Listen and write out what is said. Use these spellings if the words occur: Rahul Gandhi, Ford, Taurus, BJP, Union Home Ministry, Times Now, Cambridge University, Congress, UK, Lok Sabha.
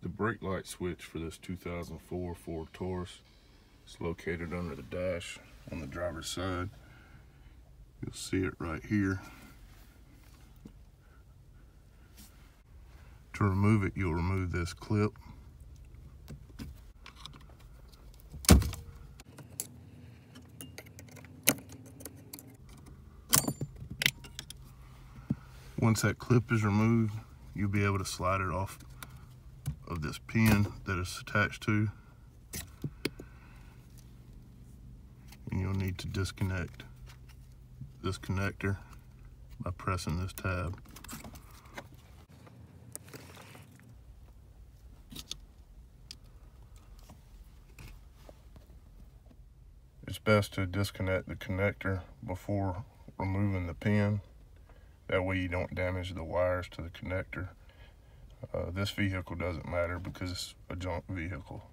The brake light switch for this 2004 Ford Taurus is located under the dash on the driver's side. You'll see it right here. To remove it, you'll remove this clip. Once that clip is removed, you'll be able to slide it off of this pin that it's attached to, and you'll need to disconnect this connector by pressing this tab. It's best to disconnect the connector before removing the pin. That way you don't damage the wires to the connector. This vehicle doesn't matter because it's a junk vehicle.